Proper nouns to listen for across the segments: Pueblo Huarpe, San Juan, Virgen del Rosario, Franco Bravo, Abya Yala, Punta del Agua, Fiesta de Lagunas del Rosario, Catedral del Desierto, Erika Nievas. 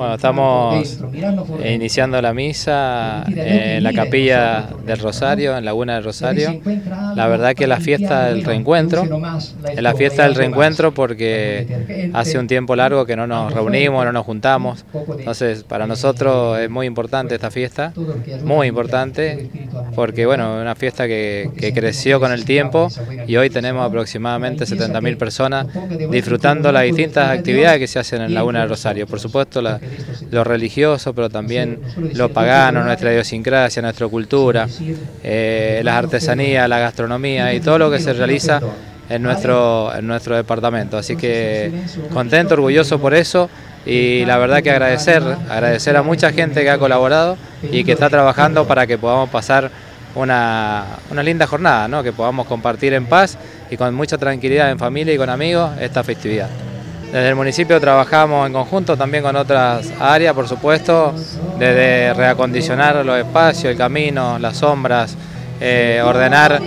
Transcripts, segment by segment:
Bueno, estamos iniciando la misa en la capilla del Rosario, en Laguna del Rosario. La verdad que la fiesta del reencuentro, porque hace un tiempo largo que no nos reunimos, no nos juntamos. Entonces, para nosotros es muy importante esta fiesta, muy importante, porque bueno, es una fiesta que creció con el tiempo y hoy tenemos aproximadamente 70.000 personas disfrutando las distintas actividades que se hacen en Laguna del Rosario. Por supuesto, los religiosos, pero también los paganos, nuestra idiosincrasia, nuestra cultura, las artesanías, la gastronomía y todo lo que se realiza en nuestro departamento. Así que contento, orgulloso por eso, y la verdad que agradecer a mucha gente que ha colaborado y que está trabajando para que podamos pasar una linda jornada, ¿no? Que podamos compartir en paz y con mucha tranquilidad en familia y con amigos esta festividad. Desde el municipio trabajamos en conjunto también con otras áreas, por supuesto, desde reacondicionar los espacios, el camino, las sombras, ordenar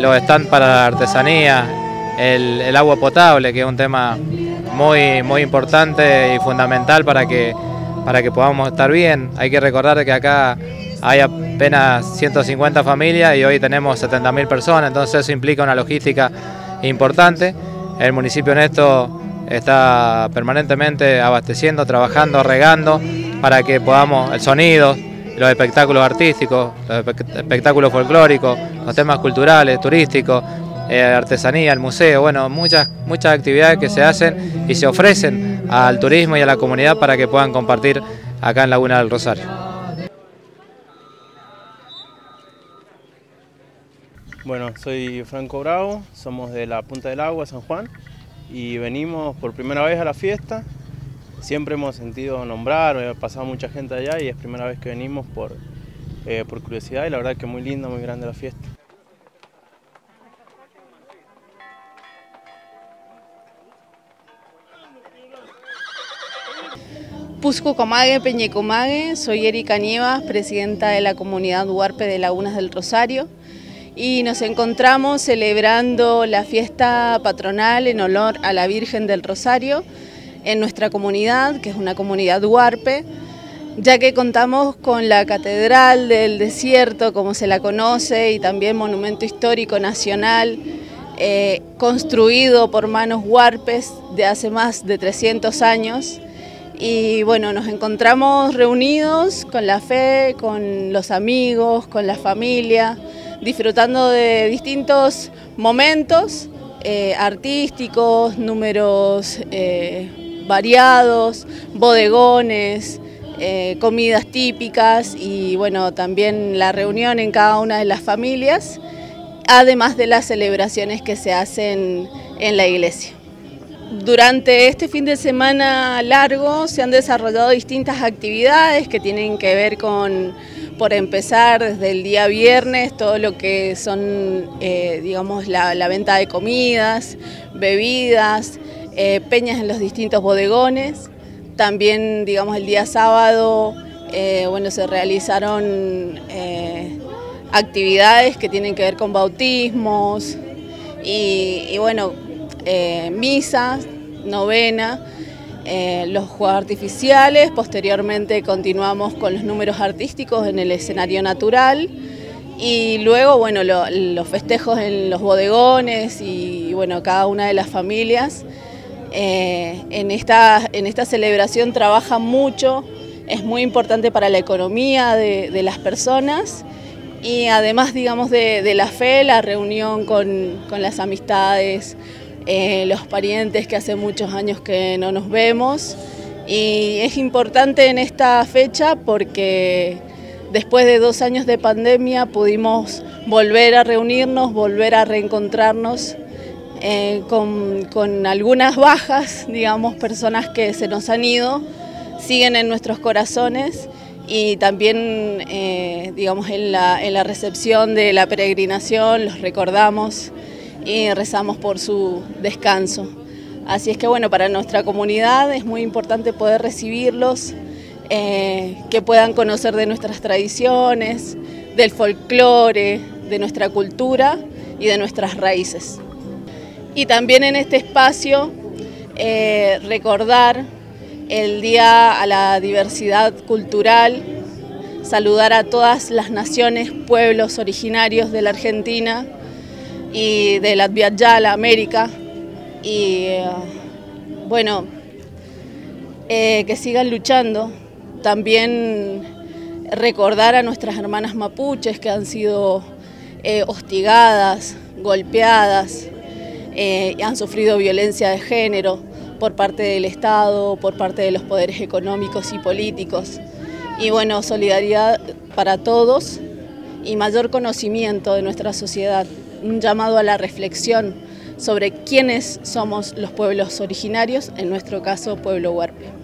los stands para la artesanía, el agua potable, que es un tema muy importante y fundamental para que podamos estar bien. Hay que recordar que acá hay apenas 150 familias y hoy tenemos 70.000 personas, entonces eso implica una logística importante. El municipio en esto está permanentemente abasteciendo, trabajando, regando, para que podamos, el sonido, los espectáculos artísticos, los espectáculos folclóricos, los temas culturales, turísticos, artesanía, el museo, bueno, muchas actividades que se hacen y se ofrecen al turismo y a la comunidad para que puedan compartir acá en Laguna del Rosario. Bueno, soy Franco Bravo, somos de la Punta del Agua, San Juan, y venimos por primera vez a la fiesta. Siempre hemos sentido nombrar, ha pasado mucha gente allá y es primera vez que venimos por curiosidad, y la verdad que muy linda, muy grande la fiesta. Pusco Comague, Peñecomague, soy Erika Nievas, presidenta de la comunidad Huarpe de Lagunas del Rosario, y nos encontramos celebrando la fiesta patronal en honor a la Virgen del Rosario en nuestra comunidad, que es una comunidad huarpe, ya que contamos con la Catedral del Desierto, como se la conoce, y también monumento histórico nacional, construido por manos huarpes de hace más de 300 años. Y bueno, nos encontramos reunidos con la fe, con los amigos, con la familia, disfrutando de distintos momentos artísticos, números variados, bodegones, comidas típicas y bueno, también la reunión en cada una de las familias, además de las celebraciones que se hacen en la iglesia. Durante este fin de semana largo se han desarrollado distintas actividades que tienen que ver con, por empezar, desde el día viernes, todo lo que son, digamos, la venta de comidas, bebidas, peñas en los distintos bodegones. También, digamos, el día sábado, bueno, se realizaron actividades que tienen que ver con bautismos y bueno, misas, novena, los juegos artificiales. Posteriormente continuamos con los números artísticos en el escenario natural y luego, bueno, los festejos en los bodegones y bueno, cada una de las familias. En esta celebración trabajan mucho, es muy importante para la economía de las personas. Y además, digamos, de la fe, la reunión con las amistades, los parientes que hace muchos años que no nos vemos. Y es importante en esta fecha porque después de 2 años de pandemia pudimos volver a reunirnos, volver a reencontrarnos con algunas bajas, digamos, personas que se nos han ido, siguen en nuestros corazones. Y también, digamos, en la recepción de la peregrinación los recordamos y rezamos por su descanso. Así es que bueno, para nuestra comunidad es muy importante poder recibirlos, que puedan conocer de nuestras tradiciones, del folclore, de nuestra cultura y de nuestras raíces. Y también en este espacio recordar el Día a la Diversidad Cultural, saludar a todas las naciones, pueblos originarios de la Argentina y de la Abya Yala, América, y bueno, que sigan luchando. También recordar a nuestras hermanas mapuches que han sido hostigadas, golpeadas, han sufrido violencia de género por parte del Estado, por parte de los poderes económicos y políticos. Y bueno, solidaridad para todos y mayor conocimiento de nuestra sociedad. Un llamado a la reflexión sobre quiénes somos los pueblos originarios, en nuestro caso Pueblo Huarpe.